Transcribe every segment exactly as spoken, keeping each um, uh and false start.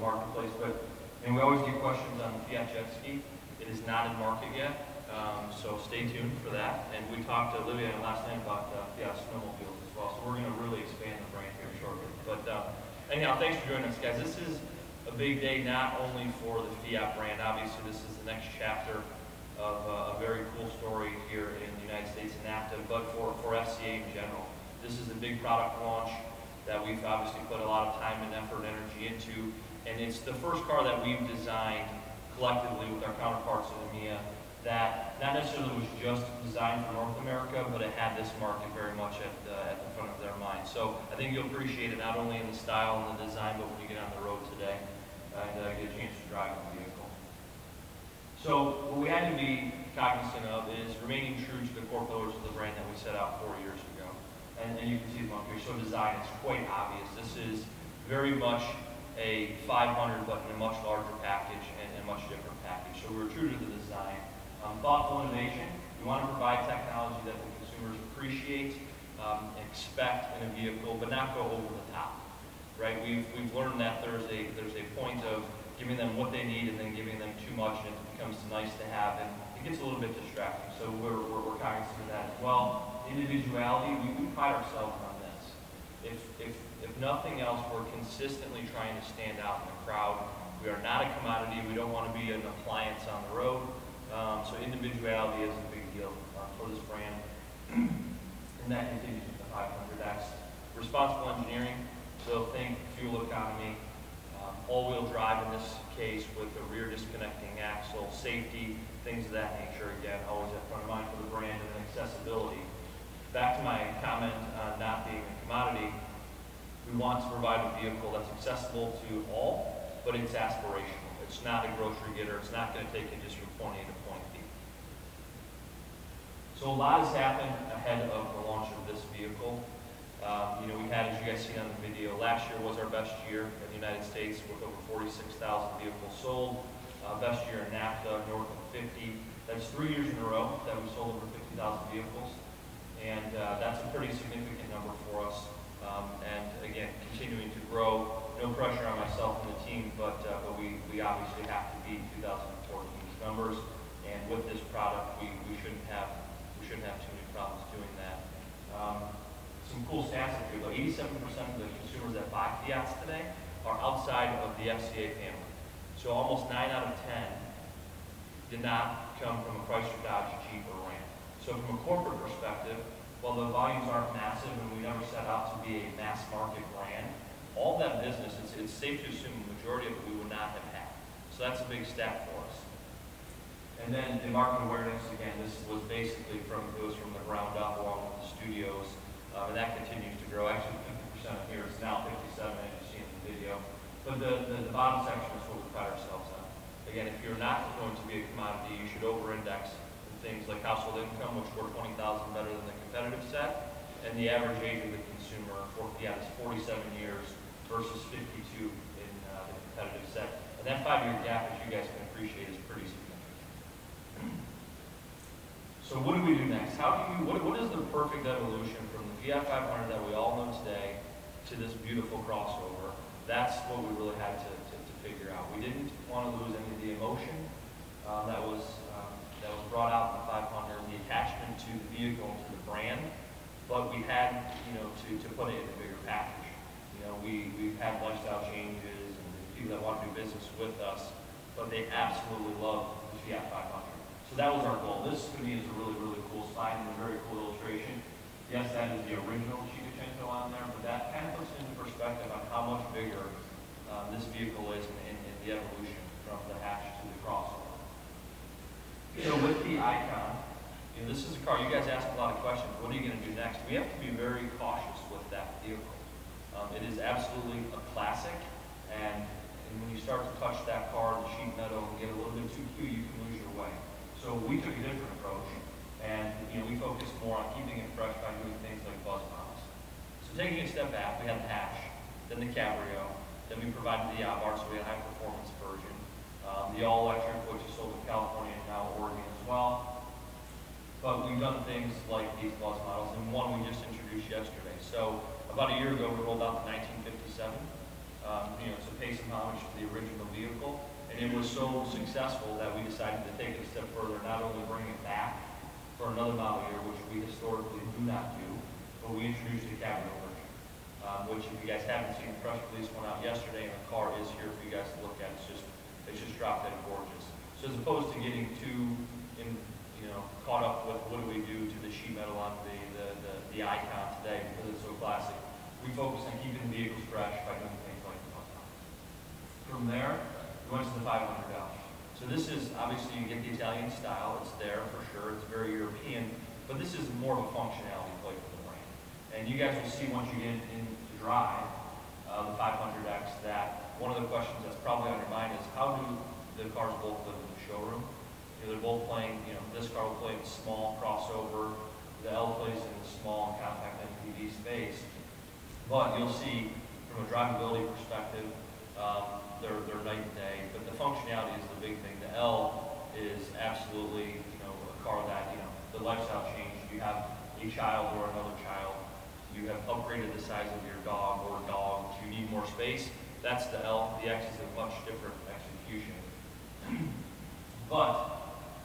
the marketplace with. And we always get questions on Fiat jet ski. It is not in market yet, um, so stay tuned for that. And we talked to Olivia last night about uh, Fiat snowmobiles as well, so we're going to really expand the brand here shortly. But uh, anyhow, thanks for joining us, guys. This is a big day not only for the Fiat brand. Obviously, this is the next chapter of uh, a very cool story here in the United States and NAFTA, but for, for F C A in general. This is a big product launch that we've obviously put a lot of time and effort and energy into. And it's the first car that we've designed collectively with our counterparts in EMEA that not necessarily was just designed for North America, but it had this market very much at, uh, at the front of their mind. So I think you'll appreciate it not only in the style and the design, but when you get on the road today and uh, get a chance to drive the vehicle. So what we had to be cognizant of is remaining true to the core pillars of the brand that we set out four years ago. And, and you can see the monkey. So design is quite obvious. This is very much a five hundred, but in a much larger package and a much different package. So we're true to the design. Um, thoughtful innovation. We want to provide technology that the consumers appreciate, um, expect in a vehicle, but not go over the top. Right? We've, we've learned that there's a, there's a point of giving them what they need and then giving them too much, and it becomes nice to have, and it gets a little bit distracting. So we're, we're, we're cognizant of that as well. Individuality, we, we pride ourselves on this. If, if If nothing else, we're consistently trying to stand out in the crowd. We are not a commodity. We don't want to be an appliance on the road. Um, so individuality is a big deal uh, for this brand. And that continues with the five hundred X. Responsible engineering. So think fuel economy, um, all-wheel drive in this case with a rear disconnecting axle, safety, things of that nature. Again, always at front of mind for the brand, and accessibility. Back to my comment on not being a commodity. We want to provide a vehicle that's accessible to all, but it's aspirational. It's not a grocery getter. It's not going to take you just from point A to point B. So a lot has happened ahead of the launch of this vehicle. Um, you know, we had, as you guys seen on the video, last year was our best year in the United States with over forty-six thousand vehicles sold. Uh, best year in NAFTA, north of fifty. That's three years in a row that we sold over fifty thousand vehicles, and uh, that's a pretty significant number for us. Um, and again, continuing to grow. No pressure on myself and the team, but, uh, but we, we obviously have to beat twenty fourteen's numbers. And with this product, we, we shouldn't have we shouldn't have too many problems doing that. Um, some cool stats up here, though. eighty-seven percent of the consumers that buy Fiats today are outside of the F C A family. So almost nine out of ten did not come from a Chrysler, Dodge, Jeep, or Ram. So from a corporate perspective, while the volumes aren't massive and we never set out to be a mass market brand, all that business, it's, it's safe to assume the majority of it we would not have had. So that's a big stat for us. And then the market awareness, again, this was basically from, it was from the ground up along with the studios, um, and that continues to grow. Actually, fifty percent of here, it's now fifty-seven, as you see in the video. But the, the, the bottom section is what we pride ourselves on. Again, if you're not going to be a commodity, you should over-index things like household income, which were twenty thousand better than the competitive set, and the average age of the consumer for Fiat is forty-seven years versus fifty-two in uh, the competitive set. And that five-year gap, as you guys can appreciate, is pretty significant. So what do we do next? How do you? What, what is the perfect evolution from the Fiat five hundred that we all know today to this beautiful crossover? That's what we really had to, to, to figure out. We didn't want to lose any of the emotion uh, that was um, that was brought out in the five hundred, the attachment to the vehicle and to the brand, but we had, you know, to, to put it in a bigger package. You know, we, we've had lifestyle changes and people that want to do business with us, but they absolutely love the Fiat five hundred. So that was our goal. This, to me, is a really, really cool slide and a very cool illustration. Yes, that is the original Chicchento on there, but that kind of puts into perspective on how much bigger uh, this vehicle is in, in, in the evolution from the hatch to the crossover. So with the Icon, you know, this is a car, you guys ask a lot of questions, what are you going to do next? We have to be very cautious with that vehicle. Um, it is absolutely a classic, and, and when you start to touch that car in the sheet metal and get a little bit too cute, you can lose your way. So we took a different approach, and you know, we focused more on keeping it fresh by doing things like buzz bombs. So taking a step back, we had the hatch, then the Cabrio, then we provided the Abarth, so we had a high performance version. Um, the all-electric, which is sold in California and now Oregon as well. But we've done things like these plus models, and one we just introduced yesterday. So about a year ago, we rolled out the nineteen fifty-seven. um, you know, to pay some homage to the original vehicle. And it was so successful that we decided to take it a step further, not only bring it back for another model year, which we historically do not do, but we introduced the cabrio version, um, which if you guys haven't seen, the press release went out yesterday, and the car is here for you guys to look at. It's just, it's just dropped in gorgeous. So as opposed to getting too, in, you know, caught up with what do we do to the sheet metal on the, the, the, the Icon today, because it's so classic, we focus on keeping the vehicles fresh by doing things like the Icon. From there, we went to the five hundred X. So this is, obviously you get the Italian style, it's there for sure, it's very European, but this is more of a functionality play for the brand. And you guys will see once you get in to drive uh, the five hundred X that one of the questions that's probably on your mind is how do the cars both live in the showroom? You know, they're both playing, you know, this car will play in small crossover, the L plays in the small compact S U V space, but you'll see from a drivability perspective, um, they're, they're night and day, but the functionality is the big thing. The L is absolutely, you know, a car that, you know, the lifestyle changed. You have a child or another child. You have upgraded the size of your dog or dogs. You need more space. That's the L. The X is a much different execution. But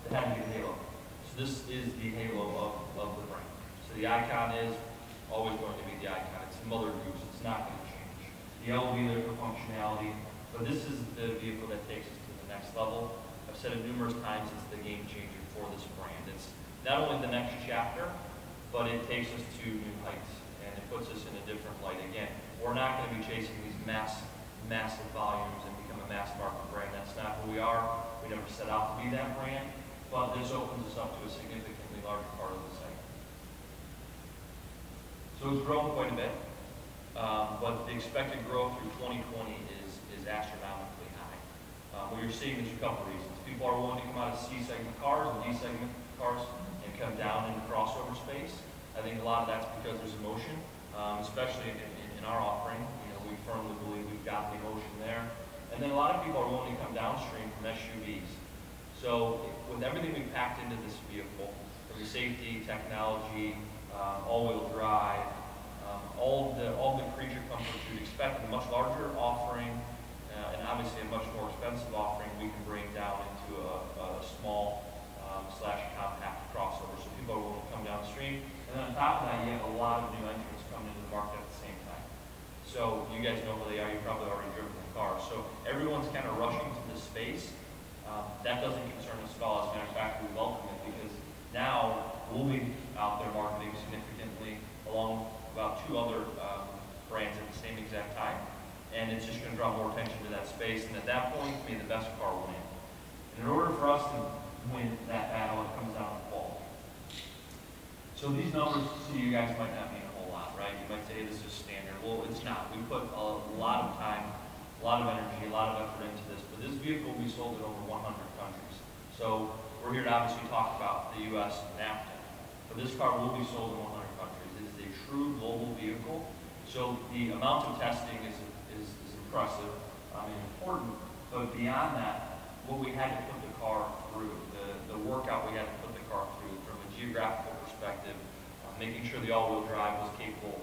it had to be the halo. So this is the halo of, of the brand. So the Icon is always going to be the Icon. It's mother goose. It's not going to change. The L will be there for functionality. But this is the vehicle that takes us to the next level. I've said it numerous times, it's the game changer for this brand. It's not only the next chapter, but it takes us to new heights, and it puts us in a different light. Again, we're not going to be chasing these mass, massive volumes and become a mass market brand. That's not who we are. We never set out to be that brand, but this opens us up to a significantly larger part of the segment. So it's grown quite a bit, um, but the expected growth through twenty twenty is is astronomically high. Uh, what you're seeing is a couple reasons. People are willing to come out of C-segment cars and D-segment cars and come down into crossover space. I think a lot of that's because there's emotion, um, especially in, in, in our offering. You know, we firmly believe we've got the emotion there. And then a lot of people are willing to come downstream from S U Vs. So with everything we've packed into this vehicle, from the safety, technology, um, all-wheel drive, um, all the all the creature comforts you'd expect, a much larger offering, Uh, and obviously a much more expensive offering we can bring down into a, a small um, slash compact crossover. So people are willing to come downstream. And then on top of that, you have a lot of new entrants coming into the market at the same time. So you guys know who they are. You've probably already driven the car. So everyone's kind of rushing to this space. Um, that doesn't concern us at all. As a matter of fact, we welcome it because now we'll be out there marketing significantly along with about two other um, brands at the same exact time. And it's just going to draw more attention to that space, and at that point, may the best car win. And in order for us to win that battle, it comes down to quality. So these numbers to you guys might not mean a whole lot, right? You might say, hey, this is standard. Well, it's not. We put a lot of time, a lot of energy, a lot of effort into this, but this vehicle we sold in over one hundred countries. So we're here to obviously talk about the U S NAFTA, but this car will be sold in one hundred countries. It is a true global vehicle, so the amount of testing is Is, is impressive, I mean, important, but beyond that, what we had to put the car through, the, the workout we had to put the car through from a geographical perspective, uh, making sure the all-wheel drive was capable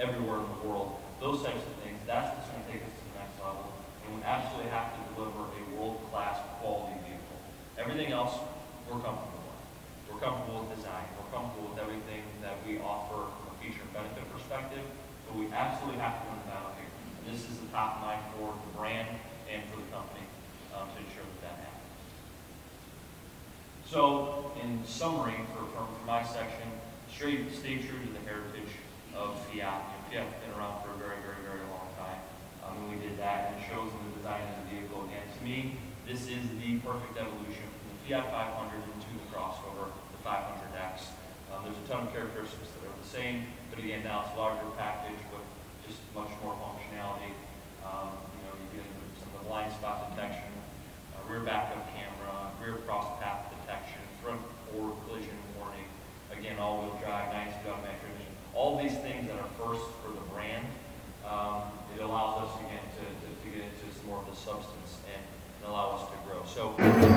everywhere in the world, those types of things, that's what's going to take us to the next level, and we absolutely have to deliver a world-class quality vehicle. Everything else, we're comfortable with. We're comfortable with design, we're comfortable with everything that we offer from a feature and benefit perspective, but we absolutely have to win the battle here. This is the top line for the brand and for the company um, to ensure that that happens. So, in summary, for, for, for my section, stay, stay true to the heritage of Fiat. And Fiat's been around for a very, very, very long time. Um, and we did that, and it shows in the design of the vehicle. Again, to me, this is the perfect evolution from the Fiat five hundred into the crossover, the five hundred X. Um, there's a ton of characteristics that are the same, but again, now it's a larger package with just much more functionality. Um, you know, you get some of the blind spot detection, uh, rear backup camera, rear cross path detection, front forward collision warning, again, all-wheel drive, nine-speed automatic transmission. All these things that are first for the brand, um, it allows us again to, to, to get into some more of the substance and, and allow us to grow. So.